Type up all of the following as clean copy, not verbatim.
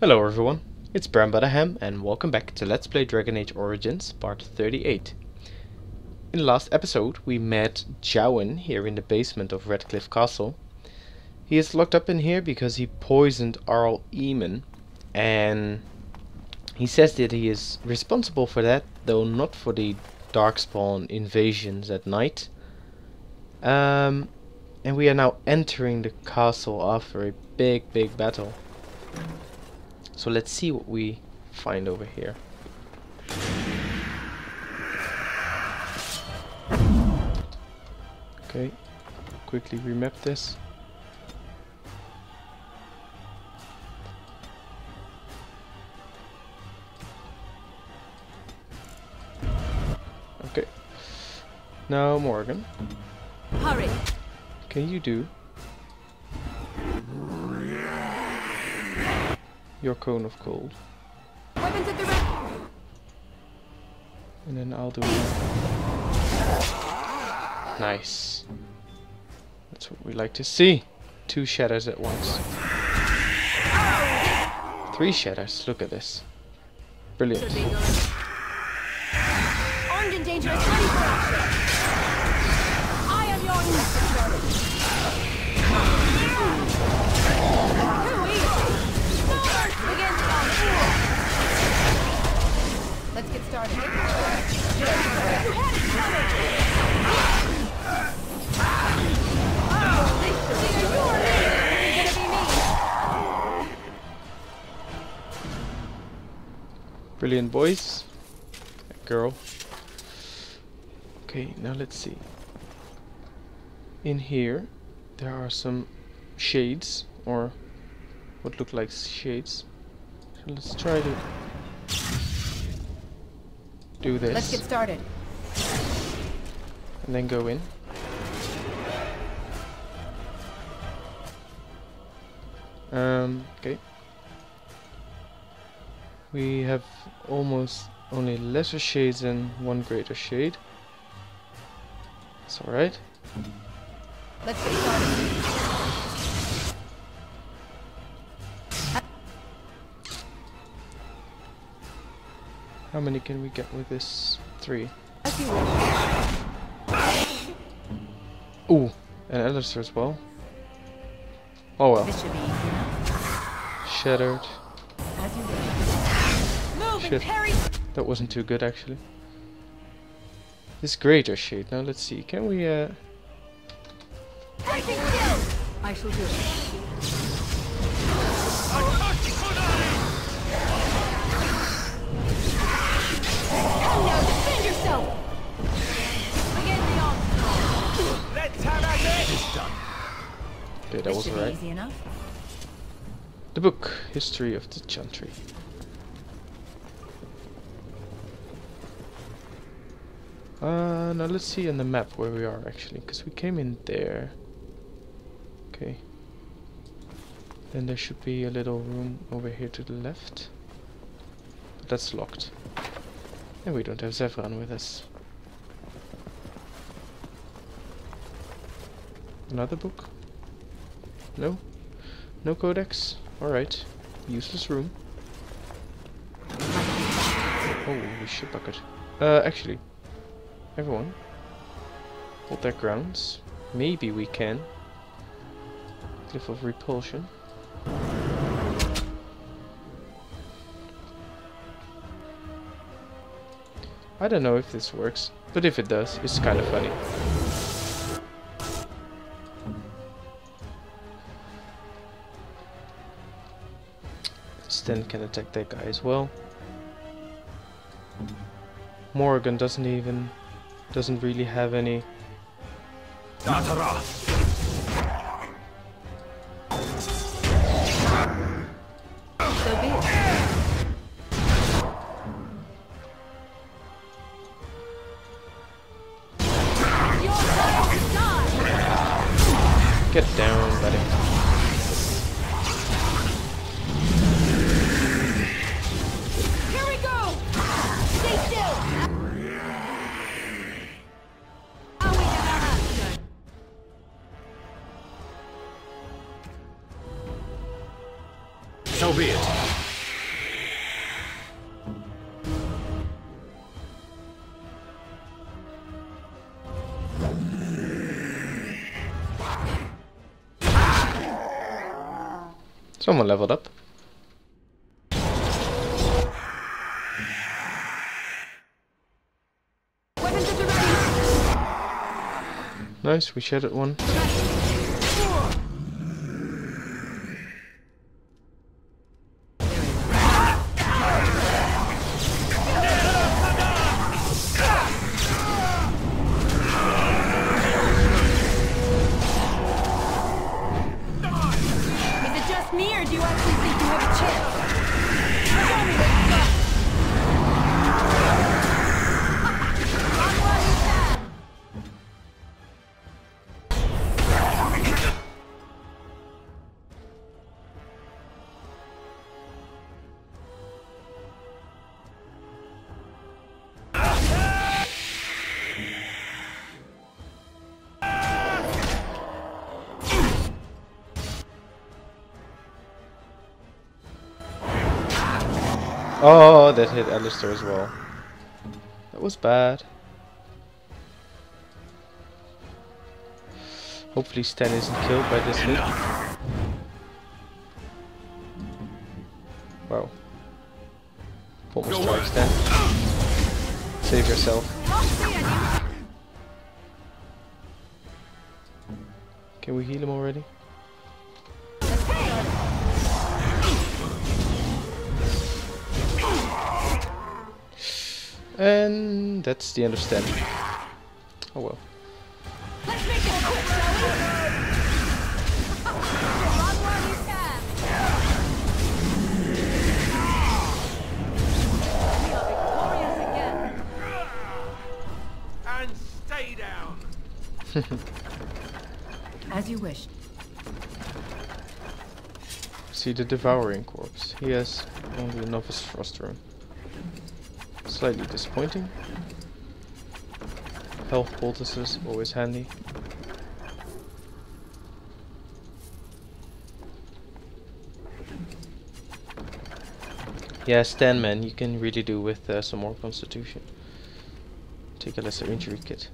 Hello everyone, it's Bram Butterham and welcome back to Let's Play Dragon Age Origins part 38. In the last episode we met Jowen here in the basement of Redcliffe Castle. He is locked up in here because he poisoned Arl Eamon, and he says that he is responsible for that, though not for the Darkspawn invasions at night. And we are now entering the castle after a big battle. So let's see what we find over here. Okay, quickly remap this. Okay. Now Morgan. Hurry. Can you do your cone of cold? Weapons at the ready. And then I'll do it. Nice. That's what we like to see. Two shadows at once. Three shadows. Look at this. Brilliant. Armed and dangerous. I am your instructor. Let's get started. Brilliant boys. Girl. Okay, now let's see. In here, there are some shades, or what look like shades. So let's try to do this. Let's get started. And then go in. Okay. We have almost only lesser shades and one greater shade. That's alright. Let's get started. How many can we get with this? 3. Ooh, and Alistair as well. Oh well. Shattered. Shit. That wasn't too good actually. This greater shade. Now let's see. Can we I shall do it. Now defend yourself. Again, the odds. Let's have at it. It's done. Okay, that was right. Easy enough. The book, History of the Chantry. Now let's see on the map where we are actually, because we came in there. Okay. Then there should be a little room over here to the left. But that's locked. And we don't have Zevran with us. Another book? No? No codex? Alright. Useless room. Oh, shit bucket. Actually. Everyone. Hold their grounds. Maybe we can. Cliff of Repulsion. I don't know if this works, but if it does, it's kind of funny. Sten can attack that guy as well. Morgan doesn't really have any. Get down, buddy. Here we go. Stay still. So be it. Someone leveled up. Nice, we shattered one. Oh, that hit Alistair as well. That was bad. Hopefully Sten isn't killed by this hit. Wow. What was strike, Sten? Save yourself. Can we heal him already? And that's the end of Sten. Oh well. Let's make it a quick, shall we? We are victorious again. And stay down. As you wish. See the devouring corpse. He has only a novice thrust room. Slightly disappointing. Health poultices, always handy. Yeah, Sten, man, you can really do with some more constitution. Take a lesser injury kit.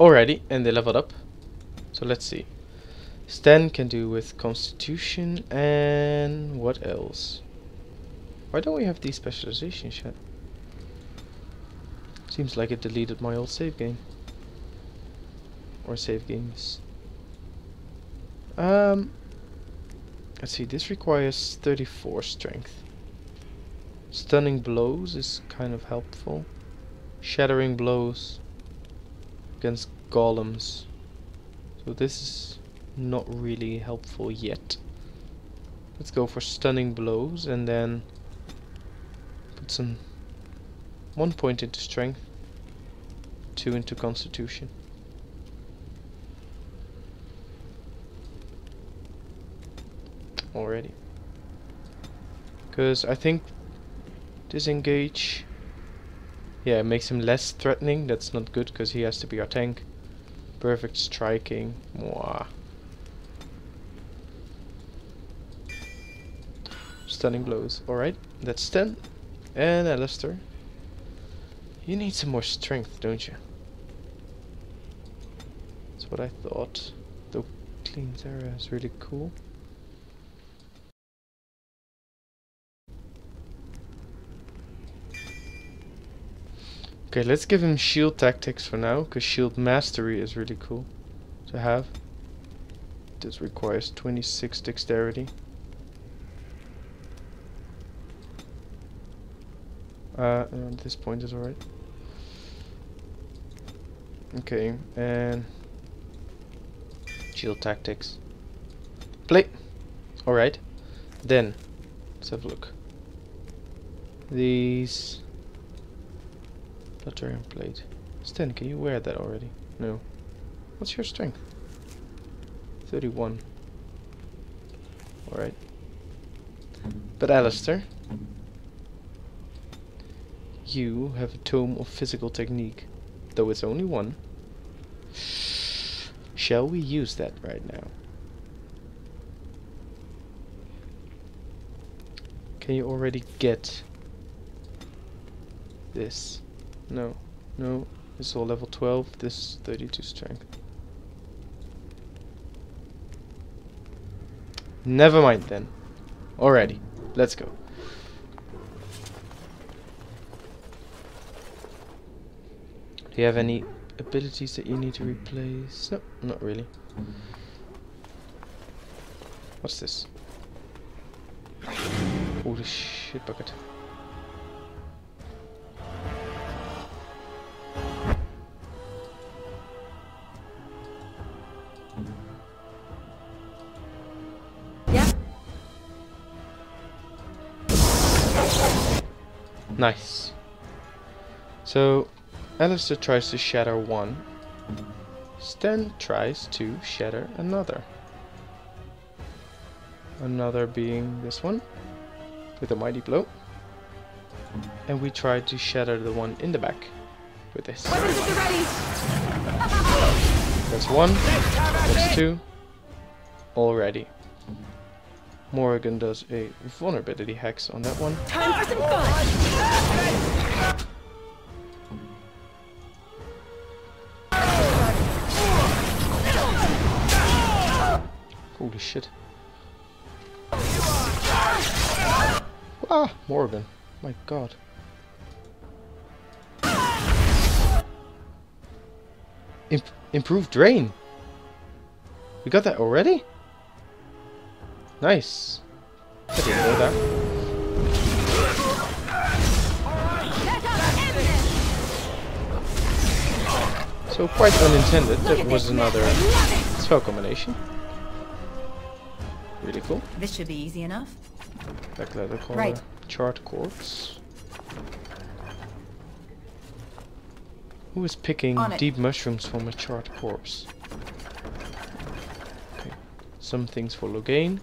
Alrighty, and they leveled up. So let's see. Sten can do with constitution and what else? Why don't we have these specializations yet? Seems like it deleted my old save game. Or save games. Let's see, this requires 34 strength. Stunning blows is kind of helpful. Shattering blows against golems. So this is not really helpful yet. Let's go for stunning blows and then some 1 point into strength, 2 into constitution. Already, because I think disengage, yeah, it makes him less threatening. That's not good because he has to be our tank. Perfect striking. Mwah. Stunning blows. Alright, that's 10. And Alistair, you need some more strength, don't you? That's what I thought. Though clean Zara is really cool. Okay, let's give him shield tactics for now, because shield mastery is really cool to have. This requires 26 dexterity. This point is alright. Okay, and shield tactics. Play! Alright. Then, let's have a look. These. Butterham plate. Sten, can you wear that already? No. What's your strength? 31. Alright. But Alistair, you have a tome of physical technique, though it's only one. Shall we use that right now? Can you already get this? No, no, it's all level 12, this is 32 strength. Never mind then. Alrighty, let's go. Do you have any abilities that you need to replace? No, not really. What's this? Oh, the shit bucket. Yeah. Nice. So Alistair tries to shatter one. Sten tries to shatter another. Another being this one, with a mighty blow. And we try to shatter the one in the back, with this. That's one, that's two. Already. Morrigan does a vulnerability hex on that one. Time for some fun! Holy shit. Ah, Morgan. My god. Improved drain. We got that already? Nice. I didn't know that. So quite unintended, that was another spell combination. Really cool. This should be easy enough. Back leather corner. Right. Chart corpse. Who is picking deep mushrooms from a chart corpse? Okay. Some things for Logain.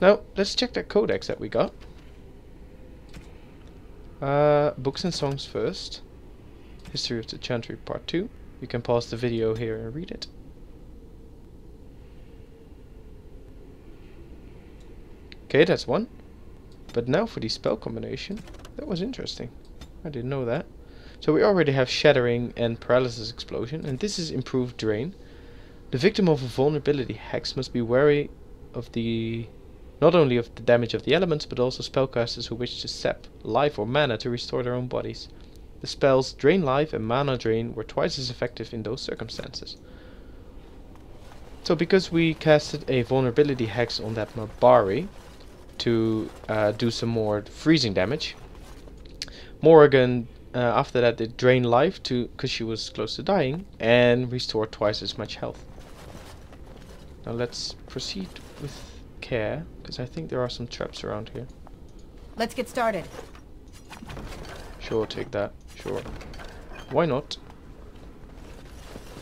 Now let's check that codex that we got. Books and songs first. History of the Chantry Part 2. You can pause the video here and read it. Okay, that's one. But now for the spell combination. That was interesting. I didn't know that. So we already have Shattering and Paralysis Explosion, and this is Improved Drain. The victim of a vulnerability hex must be wary of the... not only of the damage of the elements, but also spellcasters who wish to sap life or mana to restore their own bodies. The spells Drain Life and Mana Drain were twice as effective in those circumstances. So because we casted a vulnerability hex on that Mabari, to do some more freezing damage. Morrigan after that did drain life because she was close to dying and restored twice as much health. Now let's proceed with care because I think there are some traps around here. Let's get started. Sure, take that. Sure. Why not?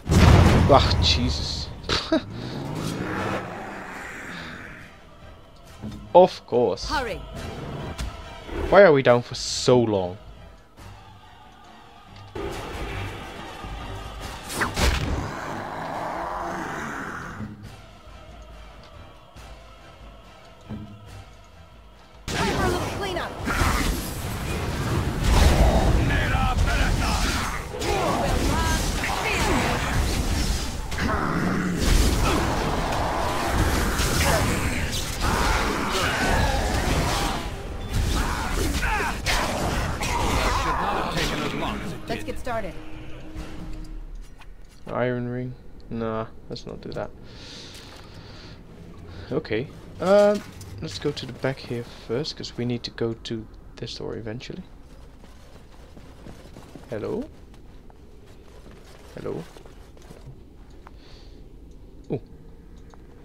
Ah, Jesus. Of course. Hurry. Why are we down for so long? Time for a little cleanup. Let's get started. Iron ring? Nah, let's not do that. Okay. Let's go to the back here first, because we need to go to this door eventually. Hello? Hello? Ooh.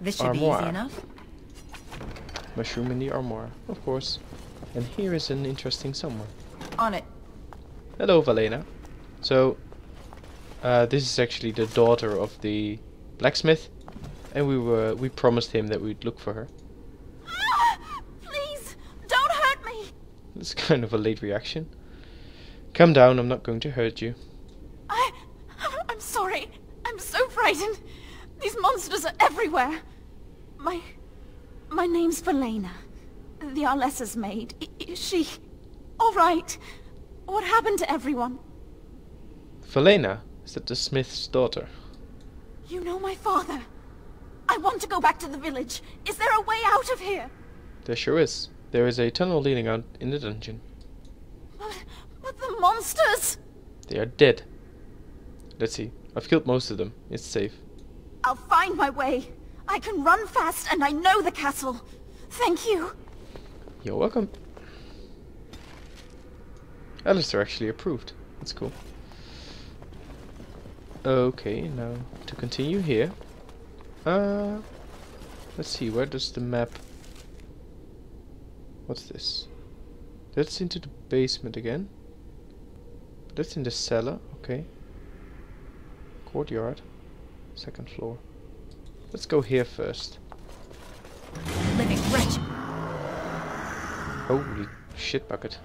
This should be easy enough. Mushroom in the armoire, of course. And here is an interesting someone. On it. Hello, Valena. So, this is actually the daughter of the blacksmith, and we promised him that we'd look for her. Please, don't hurt me. It's kind of a late reaction. Come down. I'm not going to hurt you. I'm sorry. I'm so frightened. These monsters are everywhere. My name's Valena. The Arlessa's maid. Is she all right? What happened to everyone? Valena, is that the smith's daughter? You know my father. I want to go back to the village. Is there a way out? out of here! There sure is. There is a tunnel leading out in the dungeon. But the monsters! They are dead. Let's see. I've killed most of them. It's safe. I'll find my way. I can run fast and I know the castle. Thank you. You're welcome. Alistair actually approved. That's cool. Okay, now to continue here. Let's see, where does the map... What's this? That's into the basement again. That's in the cellar, okay. Courtyard. Second floor. Let's go here first. Living wretch. Holy shit bucket.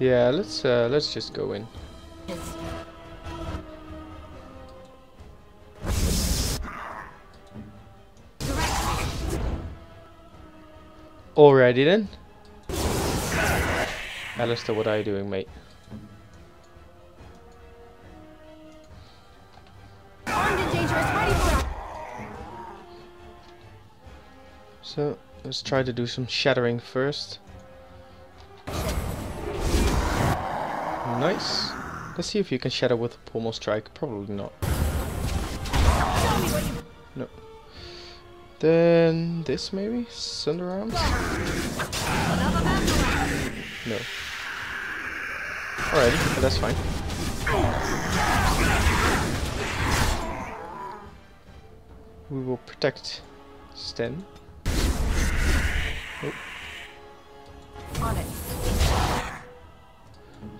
Yeah, let's just go in. Alrighty then. Alistair, what are you doing, mate? So, let's try to do some shattering first. Nice. Let's see if you can shatter with a pommel strike. Probably not. No. Then this maybe? Sunder arms? No. Alrighty, that's fine. We will protect Sten. Oh.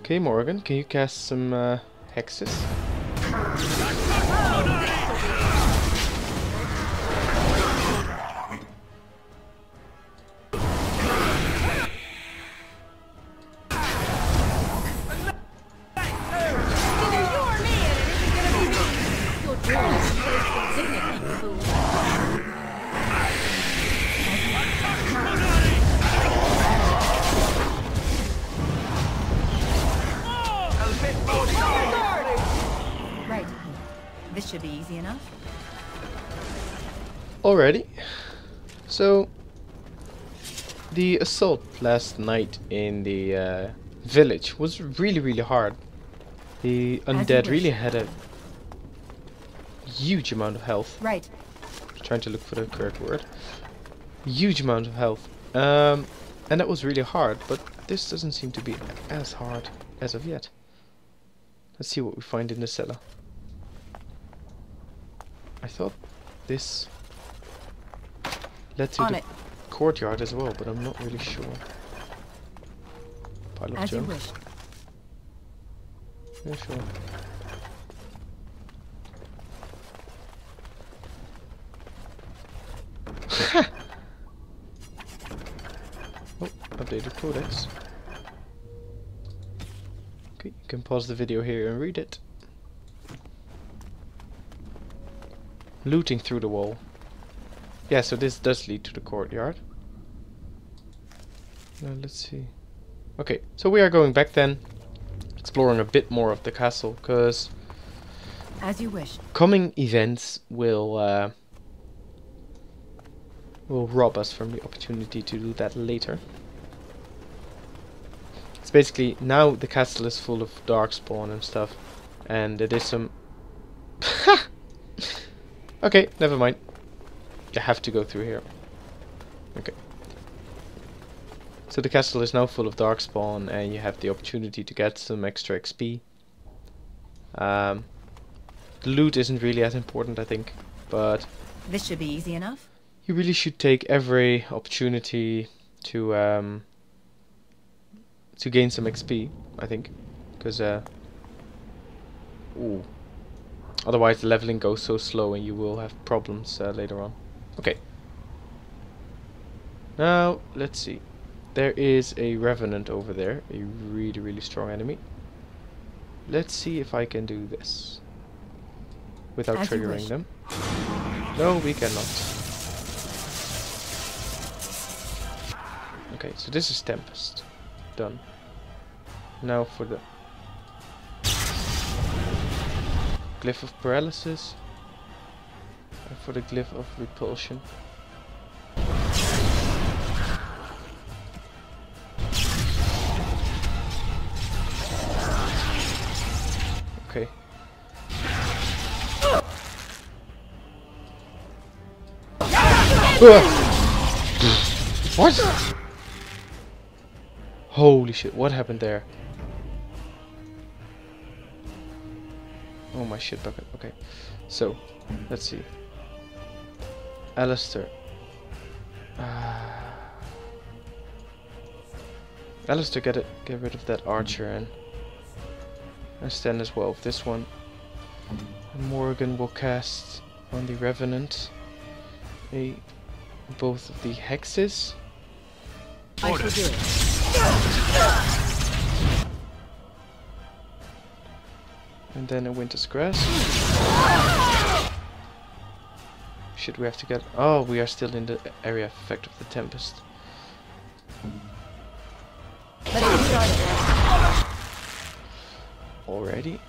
Okay, Morgan, can you cast some hexes? Should be easy enough. Alrighty. So the assault last night in the village was really hard. The undead really had a huge amount of health. Right. I'm trying to look for the correct word. Huge amount of health. And that was really hard, but this doesn't seem to be as hard as of yet. Let's see what we find in the cellar. I thought this led to the courtyard as well, but I'm not really sure. Pile of junk. Yeah, sure. Oh, updated codex. Okay, you can pause the video here and read it. Looting through the wall. Yeah, so this does lead to the courtyard. Now let's see. Okay, so we are going back then, exploring a bit more of the castle, because as you wish, coming events will rob us from the opportunity to do that later. It's basically now the castle is full of darkspawn and stuff, and it is some. Okay, never mind. I have to go through here. Okay. So the castle is now full of darkspawn, and you have the opportunity to get some extra XP. The loot isn't really as important, I think, but this should be easy enough. You really should take every opportunity to gain some XP, I think, because ooh. Otherwise the leveling goes so slow and you will have problems later on. Okay. Now, let's see. There is a Revenant over there. A really strong enemy. Let's see if I can do this. Without triggering them. No, we cannot. Okay, so this is Tempest. Done. Now for the... Glyph of Paralysis and for the Glyph of Repulsion. Okay. What? Holy shit, what happened there? Oh, my shit bucket. Okay, so let's see. Alistair. Alistair, get rid of that archer, and Sten as well. This one. Morgan will cast on the Revenant both of the hexes. I can do it. And then a winter's grass. Shit, we have to get... Oh, we are still in the area of effect of the tempest. Already.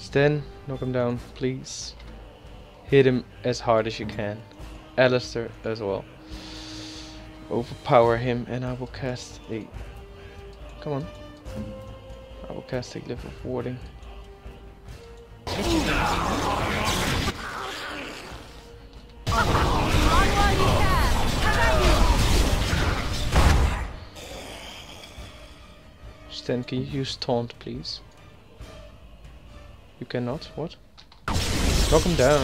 Sten, knock him down, please. Hit him as hard as you can. Alistair as well. Overpower him, and I will cast a... Come on. I will cast a Glyph of Warding. Sten, can you use Taunt, please? You cannot, what? Knock him down.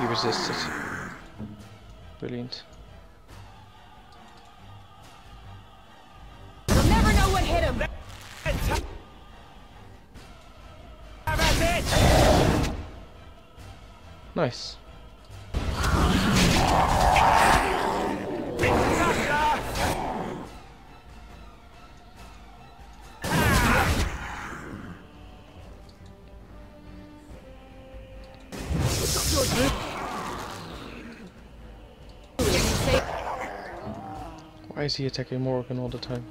He resisted. Brilliant. You'll never know what hit him. Nice. Why is he attacking Morgan all the time?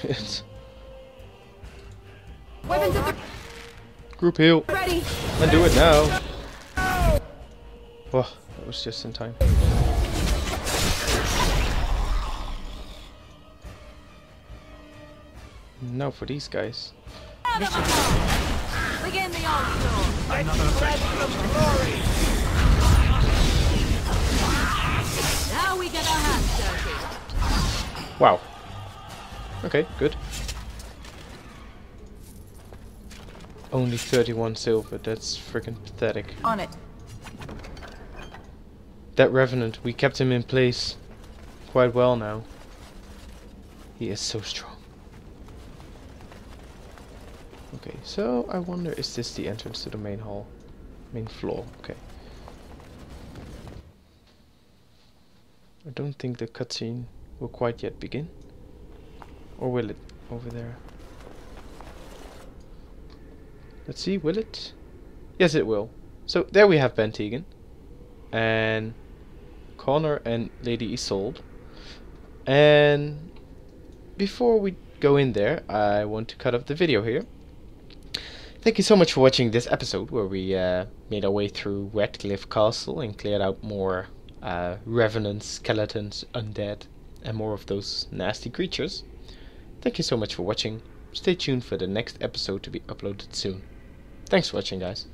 Shit. Weapons at the group heal. Ready. And do it now. Oh, that was just in time. Now for these guys. Begin the onslaught. Another blast of glory. Now we get our hands dirty. Wow. Okay, good. Only 31 silver, that's freaking pathetic. On it. That Revenant, we kept him in place quite well now. He is so strong. Okay, so I wonder, is this the entrance to the main hall? Main floor, okay. I don't think the cutscene will quite yet begin. Or will it? Over there. Let's see, will it? Yes, it will. So there we have Bann Teagan. And Connor and Lady Isolde. And before we go in there, I want to cut off the video here. Thank you so much for watching this episode where we made our way through Redcliffe Castle and cleared out more revenants, skeletons, undead, and more of those nasty creatures. Thank you so much for watching. Stay tuned for the next episode to be uploaded soon. Thanks for watching, guys.